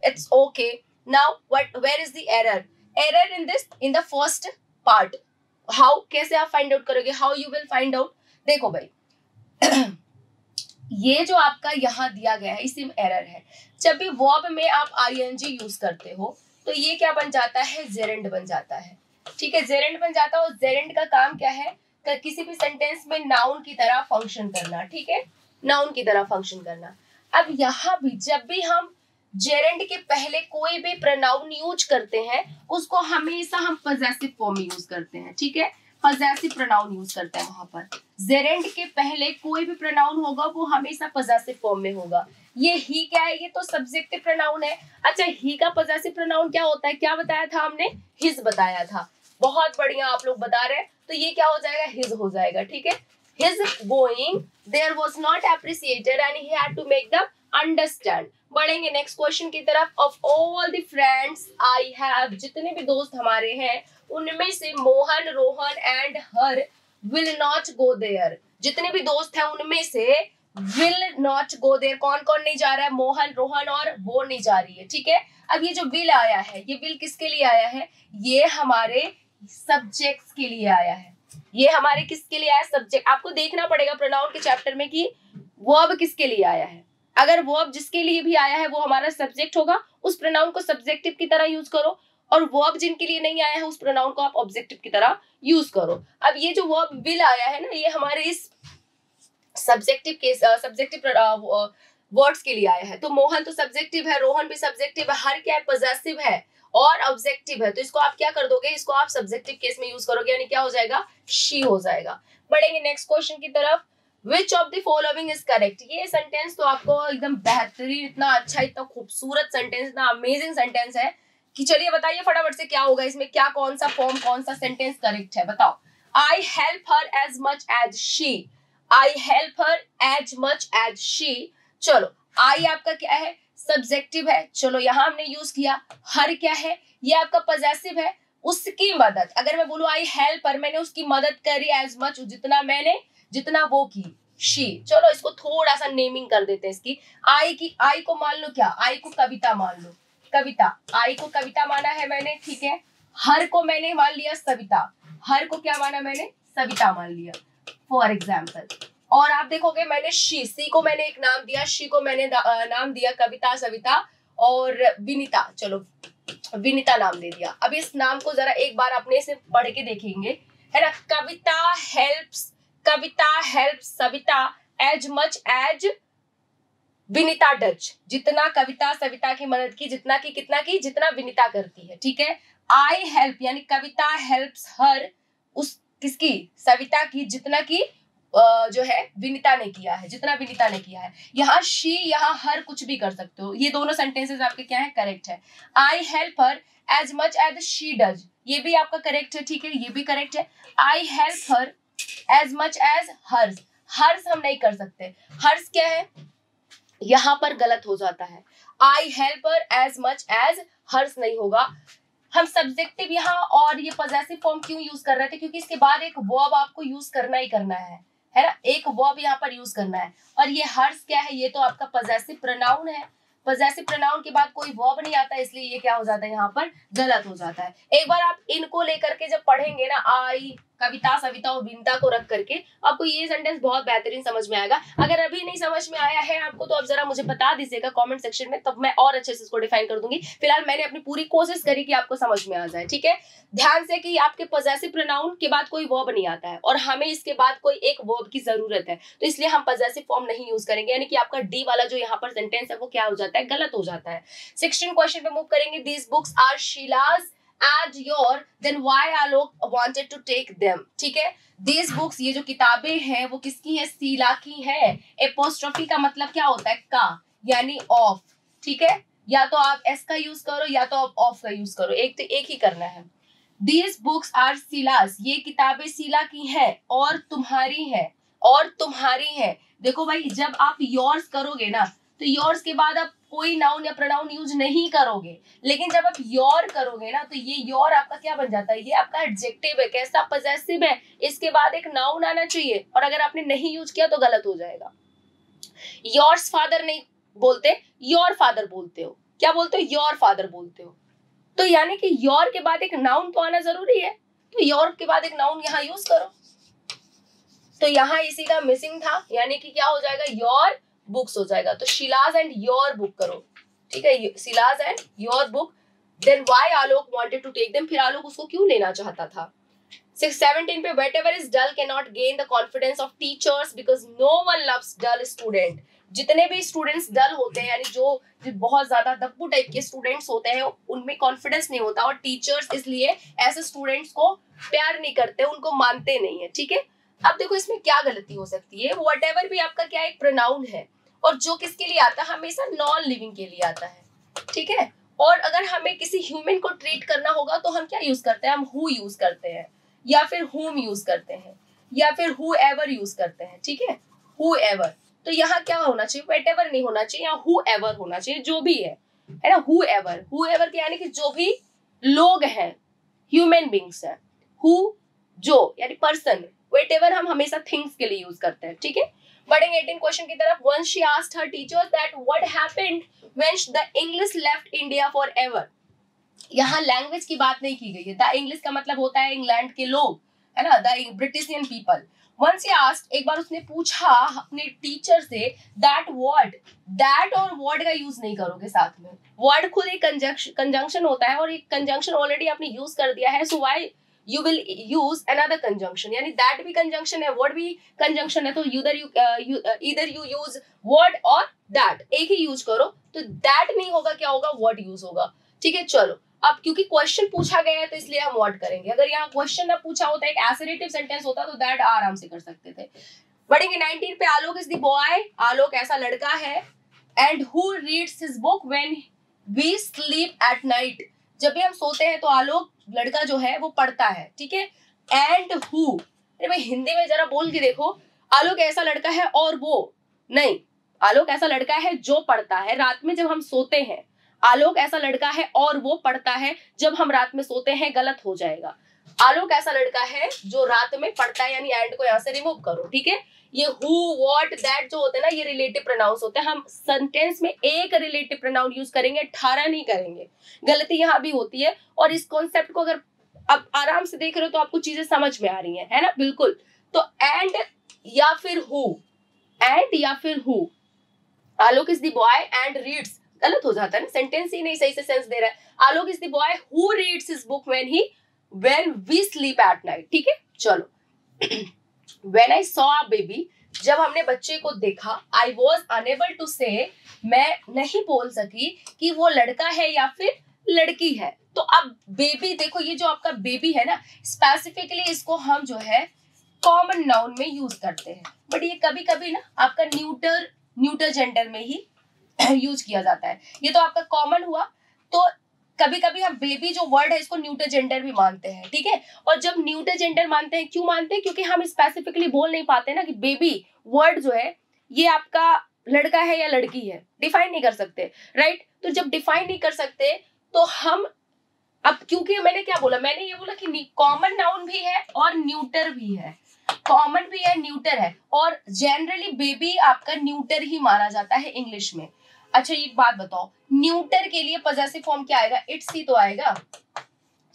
it's okay. Now what, where is the error? Error in this, in the first part. How, कैसे आप फाइंड आउट करोगे, how you will find out? देखो भाई ये जो आपका यहाँ दिया गया है, इसी में एरर है। जब भी वर्ब में आप आईएनजी यूज करते हो तो ये क्या बन जाता है, जेरेंड बन जाता है। ठीक है, जेरेंड बन जाता है, और जेरेंड का काम क्या है, किसी भी सेंटेंस में नाउन की तरह फंक्शन करना। ठीक है, नाउन की तरह फंक्शन करना। अब यहाँ भी जब भी हम जेरेंड के पहले कोई भी प्रोनाउन यूज करते हैं, उसको हमेशा हम पजेसिव फॉर्म में यूज करते हैं। ठीक है, पजेसिव प्रोनाउन यूज करते हैं वहां पर। जेरेंड के पहले कोई भी प्रोनाउन होगा वो हमेशा पजेसिव फॉर्म में होगा। ये ही क्या है, ये तो सब्जेक्टिव प्रोनाउन है। अच्छा, ही का पजेसिव प्रोनाउन क्या होता है, क्या बताया था हमने, हिज बताया था। बहुत बढ़िया आप लोग बता रहे हैं, तो ये क्या हो जाएगा, हिज हो जाएगा। ठीक है, his going there was not appreciated and he had to make them understand. बढ़ेंगे नेक्स्ट क्वेश्चन की तरफ। Of all the friends I have, जितने भी दोस्त हमारे हैं उनमें से Mohan, Rohan and her will not go there. जितने भी दोस्त हैं उनमें से विल नॉट गो देयर, कौन कौन नहीं जा रहा है, मोहन, रोहन और वो नहीं जा रही है। ठीक है, अब ये जो विल आया है, ये विल किसके लिए आया है, ये हमारे सब्जेक्ट्स के लिए आया है। ये हमारे किसके लिए आया, सब्जेक्ट। आपको देखना पड़ेगा प्रोनाउन के चैप्टर में कि वर्ब किसके लिए आया है। अगर वर्ब जिसके लिए भी आया है वो हमारा सब्जेक्ट होगा, उस प्रोनाउन को सब्जेक्टिव की तरह यूज करो, और वर्ब जिनके लिए नहीं आया है उस प्रोनाउन को आप ऑब्जेक्टिव की तरह यूज करो। अब ये जो वर्ब विल आया है ना, ये हमारे इस सब्जेक्टिव केस सब्जेक्टिव वर्ड्स के लिए आया है। तो मोहन तो सब्जेक्टिव है, रोहन भी सब्जेक्टिव है, हर क्या है, पजेसिव है और ऑब्जेक्टिव है। तो इसको आप क्या कर दोगे, इसको आप सब्जेक्टिव केस में यूज करोगे, यानी क्या हो जाएगा, शी हो जाएगा। बढ़ेंगे नेक्स्ट क्वेश्चन की तरफ। Which of the following is correct? ये सेंटेंस तो आपको एकदम बेहतरीन, इतना अच्छा, इतना खूबसूरत सेंटेंस, इतना अमेजिंग सेंटेंस है कि चलिए बताइए फटाफट से क्या होगा इसमें, क्या कौन सा फॉर्म, कौन सा सेंटेंस करेक्ट है, बताओ। I help her as much as she. I help her as much as she. चलो, आई आपका क्या है, सब्जेक्टिव है, चलो यहाँ हमने यूज किया। हर क्या है, ये आपका पजेसिव है, उसकी मदद। अगर मैं बोलूँ आई हेल्प हर, मैंने उसकी मदद करी, एज मच जितना मैंने, जितना वो की, शी। चलो इसको थोड़ा सा नेमिंग कर देते हैं इसकी। आई की, आई को मान लो क्या, आई को कविता मान लो, कविता, आई को कविता माना है मैंने। ठीक है, हर को मैंने मान लिया सविता, हर को क्या माना मैंने, सविता मान लिया, फॉर एग्जाम्पल। और आप देखोगे मैंने शी, सी को मैंने एक नाम दिया, शी को मैंने नाम दिया कविता, सविता और विनीता, चलो विनीता नाम दे दिया। अब इस नाम को जरा एक बार अपने से पढ़ के देखेंगे, है ना। Kavita helps, Kavita help Savita as much as Vinita does. जितना कविता सविता की मदद की, जितना की कितना की, जितना विनीता करती है। ठीक है, आई हेल्प यानी कविता हेल्प्स हर, उस किसकी, सविता की, जितना की जो है विनीता ने किया है, जितना विनीता ने किया है। यहाँ शी, यहाँ हर, कुछ भी कर सकते हो। ये दोनों सेंटेंसेस आपके क्या है, करेक्ट है। I help her as much as she does, ये भी आपका करेक्ट है। ठीक है, ये भी करेक्ट है। I help her as much as hers, hers हम नहीं कर सकते, हर्स क्या है, यहाँ पर गलत हो जाता है। I help her as much as hers नहीं होगा। हम सब्जेक्टिव यहाँ और ये पजेसिव फॉर्म क्यों यूज कर रहे थे, क्योंकि इसके बाद एक वर्ब आपको यूज करना ही करना है, है ना। एक वर्ब यहाँ पर यूज करना है, और ये हर्स क्या है, ये तो आपका पजेसिव प्रोनाउन है। पजेसिव प्रोनाउन के बाद कोई वर्ब नहीं आता, इसलिए ये क्या हो जाता है, यहाँ पर गलत हो जाता है। एक बार आप इनको लेकर के जब पढ़ेंगे ना, आई कविता, सविता और विनता को रख करके आपको ये सेंटेंस बहुत बेहतरीन समझ में आएगा। अगर अभी नहीं समझ में आया है आपको तो आप जरा मुझे बता दीजिएगा कमेंट सेक्शन में, तब मैं और अच्छे से इसको डिफाइन कर दूंगी। फिलहाल मैंने अपनी पूरी कोशिश करी कि आपको समझ में आ जाए, ठीक है। ध्यान से कि आपके पजेसिव प्रोनाउन के बाद कोई वर्ब नहीं आता है और हमें इसके बाद कोई एक वर्ब की जरूरत है, तो इसलिए हम पजेसिव फॉर्म नहीं यूज करेंगे, यानी कि आपका डी वाला जो यहाँ पर सेंटेंस है वो क्या हो जाता है, गलत हो जाता है। सिक्सटीन क्वेश्चन पे मूव करेंगे। These books are Sheela's Add your, then why Alok wanted to take them? ठीक है, these books, ये जो किताबें हैं वो किसकी है, शीला की है। एपोस्ट्रोफी का मतलब क्या होता है, का यानी ऑफ, ठीक है। या तो आप एस का यूज करो या तो आप ऑफ का यूज करो, एक तो एक ही करना है। These books are Shila's, ये किताबें शीला की हैं और तुम्हारी है, और तुम्हारी है। देखो भाई, जब आप yours करोगे ना तो yours के बाद आप कोई नाउन या प्रोनाउन यूज नहीं करोगे, लेकिन जब आप योर करोगे ना तो ये योर आपका क्या बन जाता है, ये आपका एडजेक्टिव है, कैसा, पजेसिव है। इसके बाद एक नाउन आना चाहिए और अगर आपने नहीं यूज किया तो गलत हो जाएगा। योर्स फादर नहीं बोलते, योर फादर बोलते हो। क्या बोलते हो, योर फादर बोलते हो। तो यानी कि योर के बाद एक नाउन तो आना जरूरी है, तो योर के बाद एक नाउन यहाँ यूज करो। तो यहाँ इसी का मिसिंग था, यानी कि क्या हो जाएगा, योर बुक्स हो जाएगा। तो शीलाज एंड योर बुक करो, ठीक है, Sheela's and your book. Then why Alok wanted to take them, फिर आलोक उसको क्यों लेना चाहता था। सिक्स सेवनटीन पे whatever is dull can not gain the confidence of teachers because no one loves dull student. जितने भी स्टूडेंट्स डल होते हैं, यानी जो, जो बहुत ज्यादा दब्बू टाइप के स्टूडेंट्स होते हैं, उनमें कॉन्फिडेंस नहीं होता और टीचर्स इसलिए ऐसे स्टूडेंट्स को प्यार नहीं करते, उनको मानते नहीं है, ठीक है। अब देखो इसमें क्या गलती हो सकती है, व्हाटएवर भी आपका क्या एक प्रोनाउन है और जो किसके लिए आता है, हमेशा नॉन लिविंग के लिए आता है, ठीक है। और अगर हमें किसी ह्यूमन को ट्रीट करना होगा तो हम क्या यूज करते हैं, हम हु यूज करते हैं या फिर हुम यूज करते हैं या फिर हु एवर यूज करते हैं, ठीक है, हु एवर। तो यहाँ क्या होना चाहिए, व्हाटएवर नहीं होना चाहिए, यहाँ हु एवर होना चाहिए, जो भी है, है ना, हु एवर। हु एवर के यानी कि जो भी लोग हैं, ह्यूमन बींग्स है। हु जो यानी पर्सन, व्हाटएवर हम हमेशा थिंग्स के लिए यूज करते हैं, ठीक है। बढ़ेंगे अठारह क्वेश्चन की तरफ। Once she asked her teachers that what happened when the English left India forever. यहाँ लैंग्वेज की बात नहीं की गई है। The English का मतलब होता है इंग्लैंड के लोग, है ना, the Britishian people. Once she asked, एक बार उसने पूछा अपने टीचर से, that what, that और what का यूज नहीं करोगे साथ में। What खुद एक कंजंक्शन होता है और एक कंजंक्शन ऑलरेडी आपने यूज कर दिया है, so why You will use another conjunction, यानी that भी conjunction है, word भी conjunction है, तो either you, uh, you, uh, either you use word or that, एक ही use करो। तो that नहीं होगा, क्या होगा, what use होगा, ठीक है। चलो, अब क्योंकि question पूछा गया है तो इसलिए हम what करेंगे। अगर यहाँ question ना पूछा होता, एक assertive sentence होता तो that आराम से कर सकते थे। बढ़ेंगे नाइनटीन पे। आलोक is the boy, आलोक ऐसा लड़का है, and who reads his book when we sleep at night, जब भी हम सोते हैं तो आलोक लड़का जो है वो पढ़ता है, ठीक है। एंड हु, हिंदी में जरा बोल के देखो, आलोक ऐसा लड़का है और वो नहीं, आलोक ऐसा लड़का है जो पढ़ता है। रात में जब हम सोते हैं, आलोक ऐसा लड़का है और वो पढ़ता है, जब हम रात में सोते हैं गलत हो जाएगा। आलोक ऐसा लड़का है जो रात में पढ़ता है, यानी एंड को यहाँ से रिमूव करो, ठीक है। ये who, what, that जो होते हैं ना, ये रिलेटिव प्रोनाउंस होते हैं। हम सेंटेंस में एक रिलेटिव प्रोनाउन यूज करेंगे, अठारह नहीं करेंगे। गलती यहाँ भी होती है और इस कॉन्सेप्ट को अगर आप आराम से देख रहे हो तो आपको चीजें समझ में आ रही हैं, है ना, बिल्कुल। तो एंड या फिर हु, एंड या फिर who, Alok is the boy and reads, गलत हो जाता है ना, सेंटेंस ही नहीं सही से सेंस दे रहा है। Alok is the boy who reads his book when he When we sleep at night, ठीक है। चलो, When I saw a baby, जब हमने बच्चे को देखा, I was unable to say, मैं नहीं बोल सकी कि वो लड़का है या फिर लड़की है। तो अब बेबी देखो, ये जो आपका बेबी है ना, स्पेसिफिकली इसको हम जो है कॉमन नाउन में यूज करते हैं, बट ये कभी कभी ना आपका न्यूटर न्यूटर जेंडर में ही यूज किया जाता है। ये तो आपका कॉमन हुआ, तो कभी कभी हम बेबी जो वर्ड है इसको न्यूटर जेंडर भी मानते हैं, ठीक है। और जब न्यूटर जेंडर मानते हैं, क्यों मानते हैं, क्योंकि हम स्पेसिफिकली बोल नहीं पाते ना कि बेबी वर्ड जो है ये आपका लड़का है या लड़की है, डिफाइन नहीं कर सकते, राइट। तो जब डिफाइन नहीं कर सकते तो हम अब, क्योंकि मैंने क्या बोला, मैंने ये बोला कि कॉमन नाउन भी है और न्यूटर भी है, कॉमन भी है, न्यूटर है, और जनरली बेबी आपका न्यूटर ही माना जाता है इंग्लिश में। अच्छा, एक बात बताओ, न्यूटर के लिए पजेसिव फॉर्म क्या आएगा, इट्स ही तो आएगा,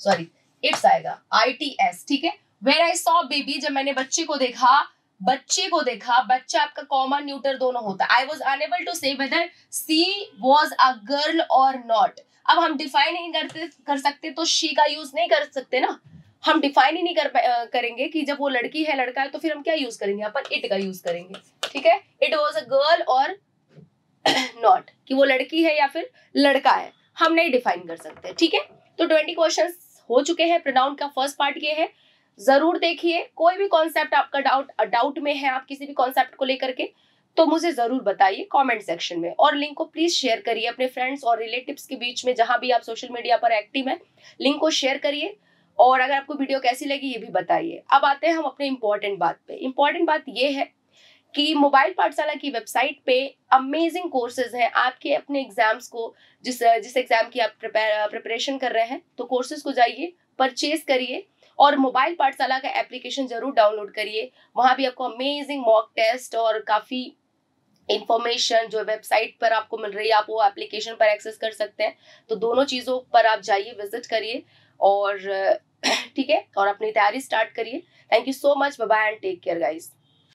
सॉरी इट्स आएगा, आई टी एस, ठीक है। वेर आई सॉ बेबी, जब मैंने बच्चे को देखा, बच्चे को देखा, बच्चा आपका कॉमा न्यूटर दोनों होता है. I was unable to say whether she was a girl और नॉट. अब हम डिफाइन नहीं करते कर सकते तो शी का यूज नहीं कर सकते ना, हम डिफाइन ही नहीं कर करेंगे कि जब वो लड़की है लड़का है, तो फिर हम क्या यूज करेंगे, यहाँ पर इट का यूज करेंगे. ठीक है, इट वॉज अ गर्ल और नॉट, कि वो लड़की है या फिर लड़का है, हम नहीं डिफाइन कर सकते. ठीक है, तो ट्वेंटी क्वेश्चन हो चुके हैं. प्रोनाउन का फर्स्ट पार्ट ये है, जरूर देखिए. कोई भी कॉन्सेप्ट आपका डाउट डाउट में है, आप किसी भी कॉन्सेप्ट को लेकर के, तो मुझे जरूर बताइए कमेंट सेक्शन में, और लिंक को प्लीज शेयर करिए अपने फ्रेंड्स और रिलेटिव्स के बीच में, जहां भी आप सोशल मीडिया पर एक्टिव हैं. लिंक को शेयर करिए, और अगर आपको वीडियो कैसी लगी ये भी बताइए. अब आते हैं हम अपने इम्पोर्टेंट बात पे. इम्पोर्टेंट बात ये है कि मोबाइल पाठशाला की वेबसाइट पे अमेजिंग कोर्सेज हैं. आपके अपने एग्जाम्स को, जिस जिस एग्जाम की आप प्रिपरेशन कर रहे हैं, तो कोर्सेज को जाइए, परचेज करिए, और मोबाइल पाठशाला का एप्लीकेशन जरूर डाउनलोड करिए. वहाँ भी आपको अमेजिंग मॉक टेस्ट और काफ़ी इंफॉर्मेशन जो वेबसाइट पर आपको मिल रही है, आप वो एप्लीकेशन पर एक्सेस कर सकते हैं. तो दोनों चीज़ों पर आप जाइए, विजिट करिए, और ठीक है, और अपनी तैयारी स्टार्ट करिए. Thank you so much, bye bye and take care guys.